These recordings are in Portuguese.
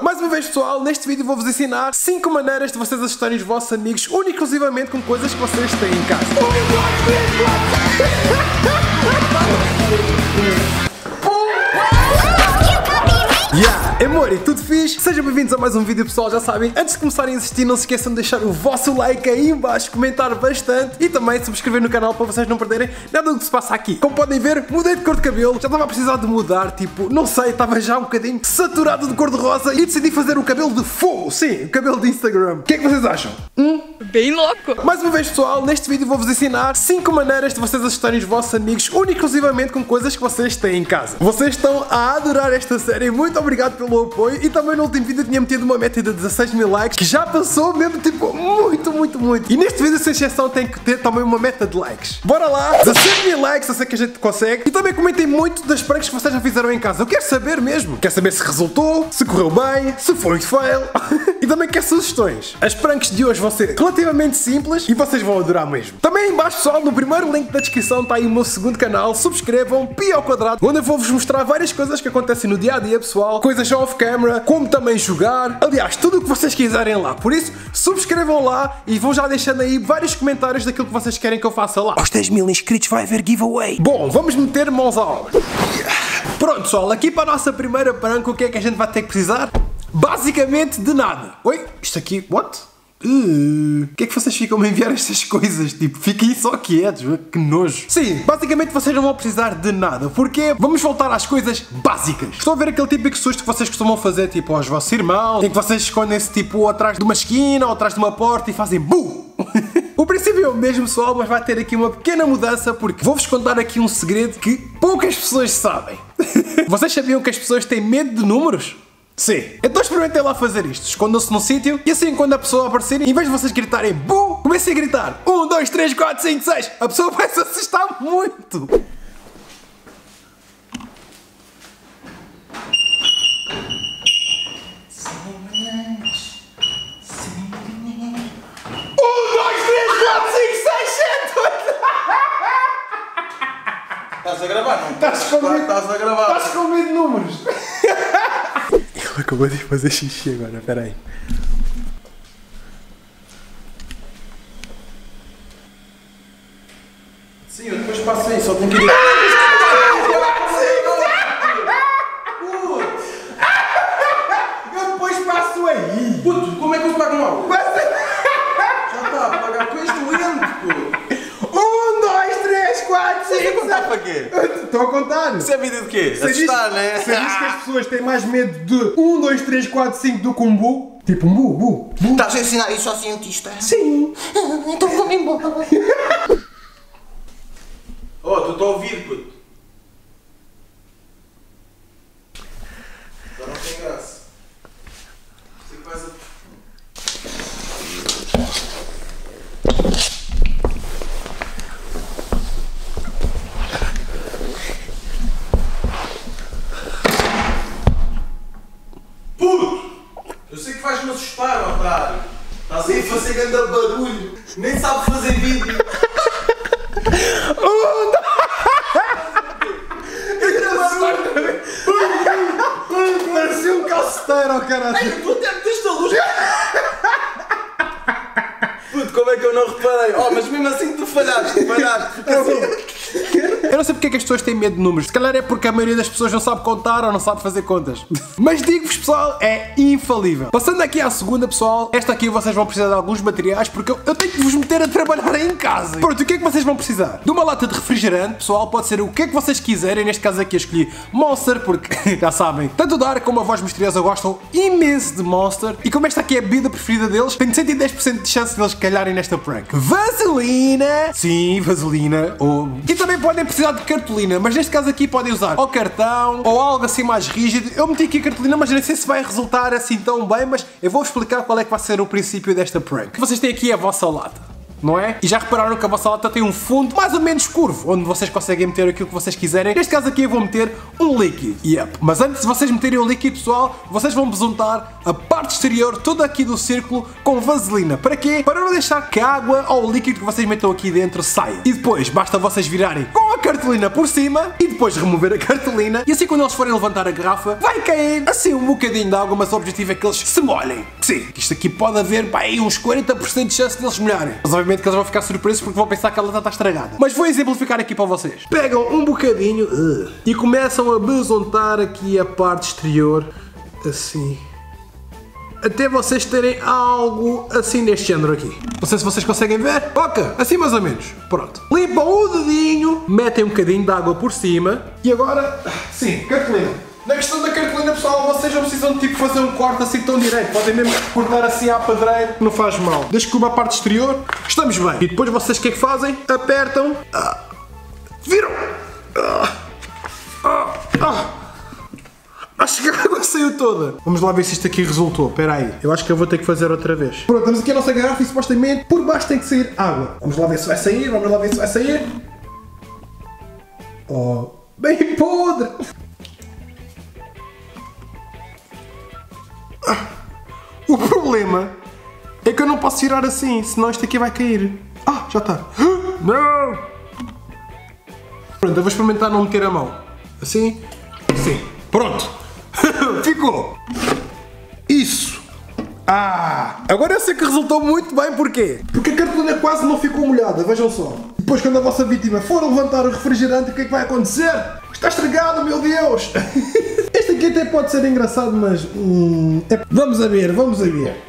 Mais uma vez pessoal, neste vídeo vou-vos ensinar 5 maneiras de vocês assustarem os vossos amigos única e exclusivamente com coisas que vocês têm em casa. Yeah, amor, e tudo fixe? Sejam bem-vindos a mais um vídeo pessoal, já sabem, antes de começarem a assistir não se esqueçam de deixar o vosso like aí em baixo, comentar bastante e também subscrever no canal para vocês não perderem nada do que se passa aqui. Como podem ver, mudei de cor de cabelo, já estava a precisar de mudar, tipo, não sei, estava já um bocadinho saturado de cor de rosa e decidi fazer o cabelo de fogo, sim, o cabelo de Instagram. O que é que vocês acham? Bem louco! Mais uma vez pessoal, neste vídeo vou-vos ensinar 5 maneiras de vocês assustarem os vossos amigos única e exclusivamente com coisas que vocês têm em casa. Vocês estão a adorar esta série, muito obrigado pelo apoio e também no último vídeo tinha metido uma meta de 16.000 likes que já passou mesmo tipo muito e neste vídeo sem exceção tem que ter também uma meta de likes. Bora lá, 16.000 likes, eu sei que a gente consegue e também comentem muito das pranks que vocês já fizeram em casa, eu quero saber mesmo, quero saber se resultou, se correu bem, se foi um fail e também quero sugestões. As pranks de hoje vão ser relativamente simples e vocês vão adorar mesmo. Também aí embaixo pessoal, no primeiro link da descrição está aí o meu segundo canal, subscrevam, Pi ao quadrado, onde eu vou-vos mostrar várias coisas que acontecem no dia a dia pessoal, coisas off-camera, como também jogar, aliás, tudo o que vocês quiserem lá. Por isso, subscrevam lá e vão já deixando aí vários comentários daquilo que vocês querem que eu faça lá. Aos 10.000 inscritos vai haver giveaway. Bom, vamos meter mãos à obra. Pronto pessoal, aqui para a nossa primeira pranca, o que é que a gente vai ter que precisar? Basicamente de nada. Oi? Isto aqui, what? Que é que vocês ficam a enviar estas coisas? Tipo, fiquem só quietos, que nojo. Sim, basicamente vocês não vão precisar de nada, porque vamos voltar às coisas básicas. Estão a ver aquele típico susto que vocês costumam fazer, tipo, aos vossos irmãos, em que vocês escondem-se, tipo, atrás de uma esquina ou atrás de uma porta e fazem BUM! O princípio é o mesmo pessoal, mas vai ter aqui uma pequena mudança, porque vou-vos contar aqui um segredo que poucas pessoas sabem. Vocês sabiam que as pessoas têm medo de números? Sim. Então experimentem lá fazer isto. Escondam-se num sítio e assim quando a pessoa aparecer, em vez de vocês gritarem BUM, comecem a gritar 1, 2, 3, 4, 5, 6. A pessoa vai se assustar muito. Estás a gravar, não? Estás com medo de números. Acabou de fazer xixi agora, peraí. Sim, eu depois passei, só tenho que ir. Eu depois passo aí. Puto, como é que eu pago mal? Já está a pagar, tu és doente, puto. 1, 2, 3, 4, 5. Você quer contar para quê? Estou a contar. Isso é vida de quê? Assustar, né? Você diz que as pessoas têm mais medo de 1, 2, 3, 4, 5 do que um bu. Tipo um bu, bu, bu. Estás a ensinar isso ao cientista? Sim. Então vamos embora. Oh, tu estou a ouvir, puto. Agora não tem graça. Você faz a... Para, otário! Estás aí a fazer grande barulho! Nem sabe fazer vídeo! Parecia um calceteiro, oh caralho! Ei, tu até meteste a luz! Puto, como é que eu não reparei? Oh, mas mesmo assim tu falhaste! Eu não sei porque é que as pessoas têm medo de números. Se calhar é porque a maioria das pessoas não sabe contar ou não sabe fazer contas. Mas digo-vos pessoal, é infalível. Passando aqui à segunda pessoal, esta aqui vocês vão precisar de alguns materiais porque eu tenho que vos meter a trabalhar em casa. Pronto, o que é que vocês vão precisar? De uma lata de refrigerante, pessoal, pode ser o que é que vocês quiserem. Neste caso aqui eu escolhi Monster porque, já sabem, tanto o D4rk como a voz misteriosa gostam imenso de Monster. E como esta aqui é a bebida preferida deles, tenho 110% de chance deles calharem nesta prank. Vaselina! Sim, vaselina. Oh. E também podem precisar de cartolina, mas neste caso aqui podem usar ou cartão ou algo assim mais rígido. Eu meti aqui a cartolina, mas nem sei se vai resultar assim tão bem, mas eu vou explicar qual é que vai ser o princípio desta prank. Vocês têm aqui a vossa lata, não é? E já repararam que a vossa lata tem um fundo mais ou menos curvo, onde vocês conseguem meter aquilo que vocês quiserem. Neste caso aqui eu vou meter um líquido. Yep. Mas antes de vocês meterem o líquido, pessoal, vocês vão besuntar a parte exterior, toda aqui do círculo, com vaselina. Para quê? Para não deixar que a água ou o líquido que vocês metam aqui dentro saia. E depois, basta vocês virarem com a cartolina por cima e depois remover a cartolina, e assim quando eles forem levantar a garrafa vai cair assim um bocadinho de água, mas o objetivo é que eles se molhem. Sim, isto aqui pode haver pá, uns 40% de chance de eles molharem, mas obviamente que eles vão ficar surpresos porque vão pensar que ela está estragada. Mas vou exemplificar aqui para vocês. Pegam um bocadinho e começam a besontar aqui a parte exterior assim, até vocês terem algo assim deste género aqui. Não sei se vocês conseguem ver. Ok, assim mais ou menos. Pronto. Limpam o dedinho, metem um bocadinho de água por cima. E agora, sim, cartolina. Na questão da cartolina, pessoal, vocês não precisam de tipo fazer um corte assim tão direito. Podem mesmo cortar assim à pedreira, não faz mal. Desde que cubra a parte exterior, estamos bem. E depois vocês o que é que fazem? Apertam. Viram? Acho que a água saiu toda. Vamos lá ver se isto aqui resultou. Espera aí. Eu acho que eu vou ter que fazer outra vez. Pronto, temos aqui a nossa garrafa e supostamente por baixo tem que sair água. Vamos lá ver se vai sair. Vamos lá ver se vai sair. Oh, bem podre. O problema é que eu não posso tirar assim, senão isto aqui vai cair. Ah, já está. Não! Pronto, eu vou experimentar não meter a mão. Assim? Sim. Pronto. Ficou! Isso! Ah! Agora eu sei que resultou muito bem, porquê? Porque a cartolina quase não ficou molhada, vejam só. Depois quando a vossa vítima for levantar o refrigerante, o que é que vai acontecer? Está estragado, meu Deus! Este aqui até pode ser engraçado, mas... é... Vamos a ver, vamos a ver.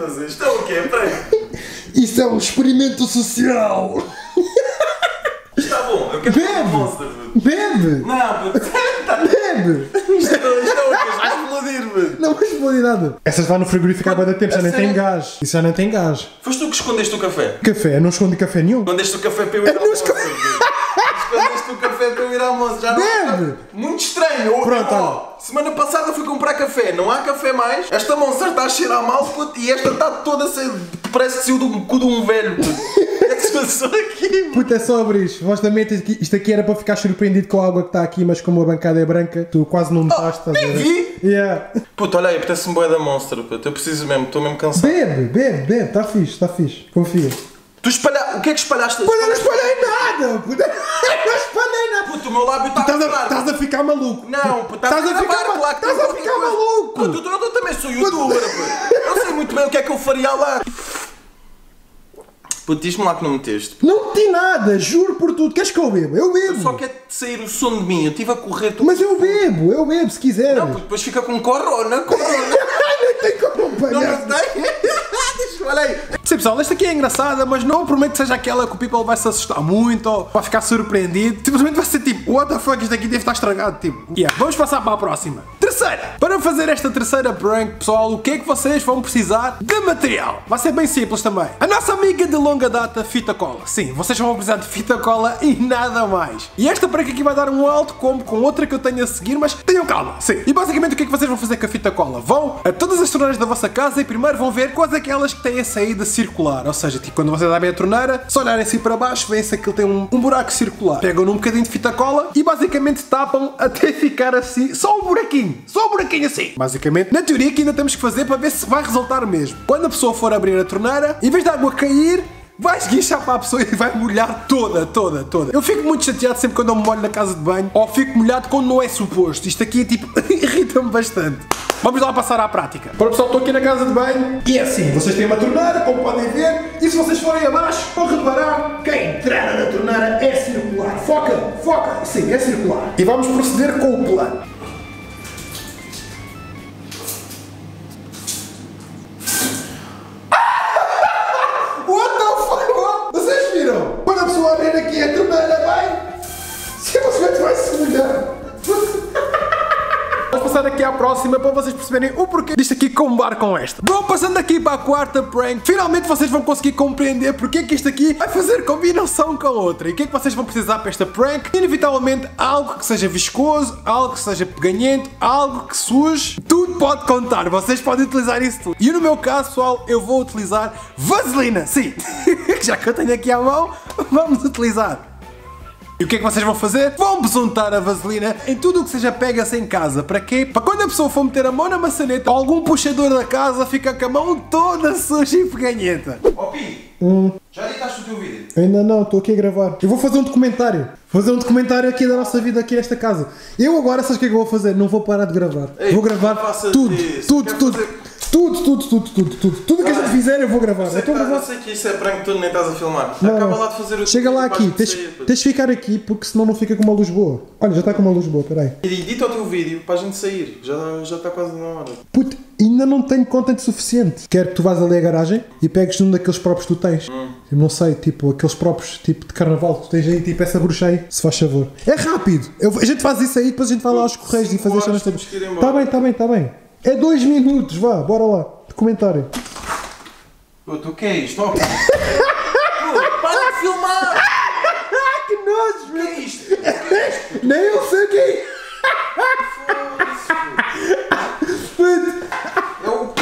Fazer. Isto é o quê? Isso é um experimento social! Está bom, eu quero ver um monster. Bebe! Não, puto! Bebe! Isto vai explodir, mano! Não vai explodir nada! Essas vai no frigorífico há bastante tempo, já nem tem gás! Isso já nem tem gás! Foste tu que escondeste o café? Café? Eu não escondi café nenhum! Escondeste o café para eu ir ao monster! Escondeste o café para eu ir ao monster! Bebe! Muito estranho! Pronto, ó! Semana passada fui comprar café, não há café mais. Esta monster está a cheirar mal, puto, e esta está toda sem... Parece que saiu do cu de um velho, puto. O que é que se passou aqui? Puto, é só abrir. Honestamente, isto aqui era para ficar surpreendido com a água que está aqui, mas como a bancada é branca, tu quase não notaste. Oh, nem vi! Yeah. Puto, olha aí, apetece-me bué da monster, puto. Eu preciso mesmo, estou mesmo cansado. Bebe, bebe, bebe. Está fixe, está fixe. Confia. Tu espalhaste... O que é que espalhaste? Puto, eu não espalhei nada, puto. Puto, o meu lábio está a ficar. Estás a ficar maluco. Não, puto, estás a ficar maluco. Estás a ficar maluco. Puto, eu também sou youtuber, puto. Eu sei muito bem o que é que eu faria lá. Puto, diz-me lá que não meteste. Não meti nada, juro por tudo. Queres que eu bebo? Eu bebo. Eu só quero sair o som de mim. Eu estive a correr tudo. Mas eu bebo se quiseres. Não, puto, depois fica com corona. Não tem corona. Não, não tem. Olha aí. Sim, pessoal, esta aqui é engraçada, mas não prometo que seja aquela que o people vai se assustar muito ou vai ficar surpreendido. Simplesmente vai ser tipo, what the fuck, isto aqui deve estar estragado, tipo. Yeah, vamos passar para a próxima. Terceira! Para fazer esta terceira prank, pessoal, o que é que vocês vão precisar de material? Vai ser bem simples também. A nossa amiga de longa data, fita cola. Sim, vocês vão precisar de fita cola e nada mais. E esta prank aqui vai dar um alto combo com outra que eu tenho a seguir, mas tenham calma, sim. E basicamente o que é que vocês vão fazer com a fita cola? Vão a todas as torneiras da vossa casa e primeiro vão ver quais aquelas que têm a saída circular, ou seja, tipo, quando vocês abrem a torneira, se olharem assim para baixo, veem-se aquilo tem um buraco circular. Pegam num bocadinho de fita cola e basicamente tapam até ficar assim, só um buraquinho assim. Basicamente, na teoria que ainda temos que fazer para ver se vai resultar mesmo. Quando a pessoa for abrir a torneira, em vez da água cair, vai esguichar para a pessoa e vai molhar toda. Eu fico muito chateado sempre quando eu me molho na casa de banho, ou fico molhado quando não é suposto. Isto aqui, tipo, irrita-me bastante. Vamos lá passar à prática. Bom, pessoal, estou aqui na casa de banho e é assim, vocês têm uma torneira, como podem ver, e se vocês forem abaixo, vão reparar que a entrada da torneira é circular. Foca, sim, é circular. E vamos proceder com o plano. What the fuck? Vocês viram? Quando a pessoa abrir aqui a torneira vai, simplesmente vai se molhar. Vamos passar aqui à próxima para vocês perceberem o porquê disto aqui combar com esta. Bom, passando aqui para a quarta prank, finalmente vocês vão conseguir compreender porque é que isto aqui vai fazer combinação com a outra. E o que é que vocês vão precisar para esta prank? Inevitavelmente algo que seja viscoso, algo que seja peganhento, algo que suje. Tudo pode contar, vocês podem utilizar isso tudo. E no meu caso, pessoal, eu vou utilizar vaselina, sim. Já que eu tenho aqui à mão, vamos utilizar. E o que é que vocês vão fazer? Vão besuntar a vaselina em tudo o que seja pega-se em casa. Para quê? Para quando a pessoa for meter a mão na maçaneta, algum puxador da casa fica com a mão toda suja e peganhenta. Ó Pi, já editaste o teu vídeo? Ainda não, estou aqui a gravar. Eu vou fazer um documentário. Fazer um documentário aqui da nossa vida, aqui nesta casa. Eu agora, sabes o que é que eu vou fazer? Não vou parar de gravar. Ei, vou gravar tudo que a gente fizer eu vou gravar. Eu sei que isso é branco, tudo nem estás a filmar. Não, acaba lá de fazer o... Chega lá aqui, tens de ficar aqui porque senão não fica com uma luz boa. Olha, já está com uma luz boa, peraí. Edita o teu vídeo para a gente sair, já está quase na hora. Puta, ainda não tenho content suficiente. Quero que tu vás ali à garagem e pegues um daqueles próprios que tu tens. Eu não sei, tipo, aqueles próprios tipo de carnaval que tu tens aí, tipo essa bruxa aí, se faz favor. É rápido, a gente faz isso aí, depois a gente vai lá aos correios e faz as cenas todas. Está bem. É 2 minutos, vá, bora lá. Documentário. Puto, o que é isto? Puto, para de filmar! Que nojo, velho! O que é isto? Nem eu sei o que é isto! Puto!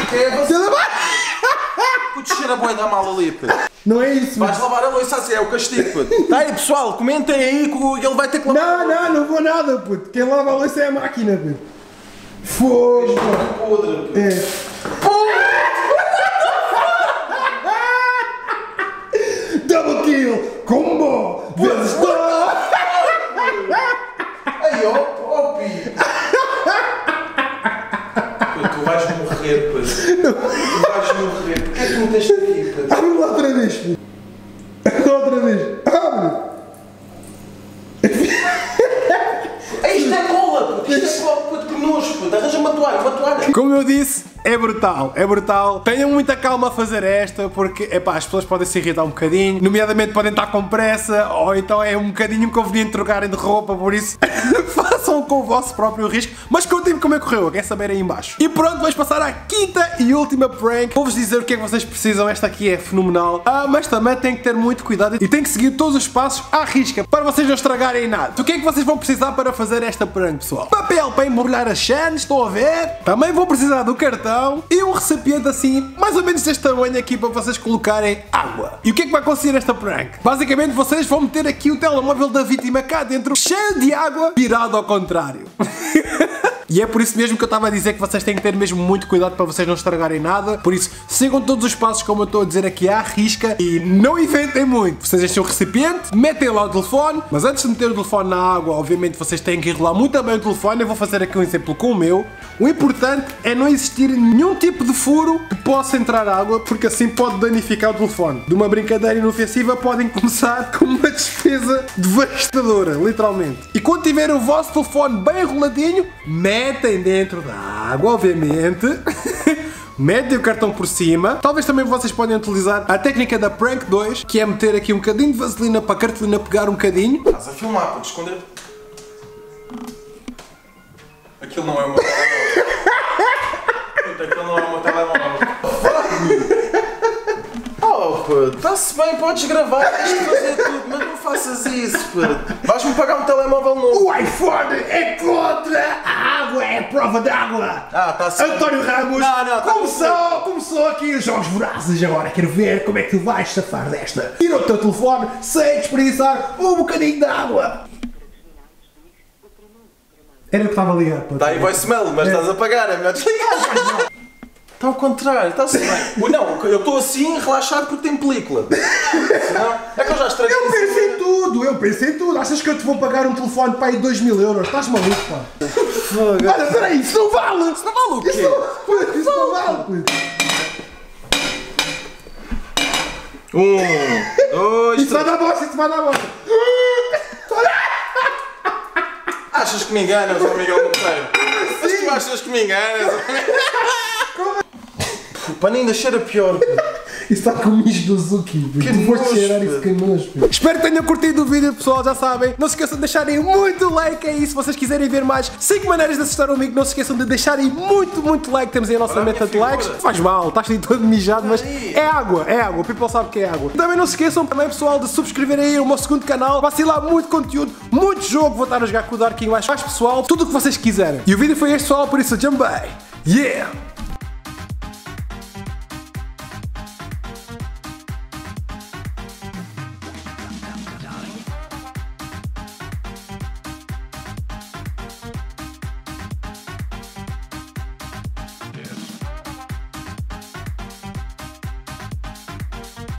Puto, cheira a boi da mala ali, puto. Não é isso, puto. Vais lavar a louça assim, é o castigo, puto. Tá aí, pessoal, comentem aí que ele vai ter que lavar. Não vou nada, puto. Quem lava a louça é a máquina, puto. Fogo! É. Double kill! Combo! Vezes dois! Aí, ó, Pi! Tu vais morrer, pô! Tu vais morrer! Porquê é que me deixas aqui, pô? Abre-me lá outra vez, pô! Como eu disse, é brutal. Tenham muita calma a fazer esta, porque epá, as pessoas podem se irritar um bocadinho, nomeadamente podem estar com pressa, ou então é um bocadinho inconveniente trocarem de roupa, por isso façam com o vosso próprio risco, mas contem-me como é que correu, quer saber aí em baixo. E pronto, vamos passar à quinta e última prank. Vou-vos dizer o que é que vocês precisam, esta aqui é fenomenal, mas também tem que ter muito cuidado e tem que seguir todos os passos à risca, para vocês não estragarem nada. O que é que vocês vão precisar para fazer esta prank, pessoal? Papel para embrulhar as chanes, estão a ver? Também vou precisar do cartão e um recipiente assim, mais ou menos deste tamanho aqui, para vocês colocarem água. E o que é que vai acontecer esta prank? Basicamente vocês vão meter aqui o telemóvel da vítima cá dentro, cheio de água, virado ao contrário. E é por isso mesmo que eu estava a dizer que vocês têm que ter mesmo muito cuidado para vocês não estragarem nada. Por isso, sigam todos os passos como eu estou a dizer aqui à risca e não inventem muito. Vocês enchem o recipiente, metem lá o telefone, mas antes de meter o telefone na água, obviamente vocês têm que enrolar muito bem o telefone. Eu vou fazer aqui um exemplo com o meu. O importante é não existir nenhum tipo de furo que possa entrar água, porque assim pode danificar o telefone. De uma brincadeira inofensiva podem começar com uma despesa devastadora, literalmente. E quando tiverem o vosso telefone bem enroladinho, metem dentro da água, obviamente. Metem o cartão por cima. Talvez também vocês podem utilizar a técnica da prank 2, que é meter aqui um bocadinho de vaselina para a cartolina pegar um bocadinho. Estás a filmar, podes esconder. Aquilo não é uma... Aquilo não é uma telemóvel. Oh, puto, está-se bem, podes gravar, tens de fazer tudo, mas não faças isso, puto. Vais-me pagar um telemóvel novo. O iPhone é contra a água, é a prova de água. Está-se bem. António Ramos, começou aqui os jogos vorazes, agora quero ver como é que tu vais safar desta. Tira o teu telefone sem desperdiçar um bocadinho de água. Era o que estava ligado, puto. Está aí voicemail, mas estás a pagar, é melhor desligar. Está ao contrário, está-se bem. Não, eu estou assim, relaxado porque tem película. Senão, é que eu já estraguei. Eu pensei em tudo. Achas que eu te vou pagar um telefone para aí 2.000 euros? Estás maluco, pá? Olha, peraí, isso não vale! Isso não vale o quê? Isso não vale! Um, dois, três... Isso vai dar bosta! Achas que me enganas, ó Miguel Monteiro? Mas tu achas que me enganas? Como é? O pano ainda cheira pior. Está com o mijo do Zuki. Que nojo. Espero que tenham curtido o vídeo, pessoal. Já sabem, não se esqueçam de deixarem muito like aí. Se vocês quiserem ver mais 5 maneiras de assustar um amigo, não se esqueçam de deixarem muito like. Temos aí a nossa meta de likes. Faz mal, estás aí todo mijado, mas é água, é água. O people sabe que é água. Também não se esqueçam, também, pessoal, de subscrever aí o meu segundo canal. Vai ser lá muito conteúdo, muito jogo. Vou estar a jogar com o D4rk mais, pessoal. Tudo o que vocês quiserem. E o vídeo foi este, pessoal, por isso jump by. Yeah!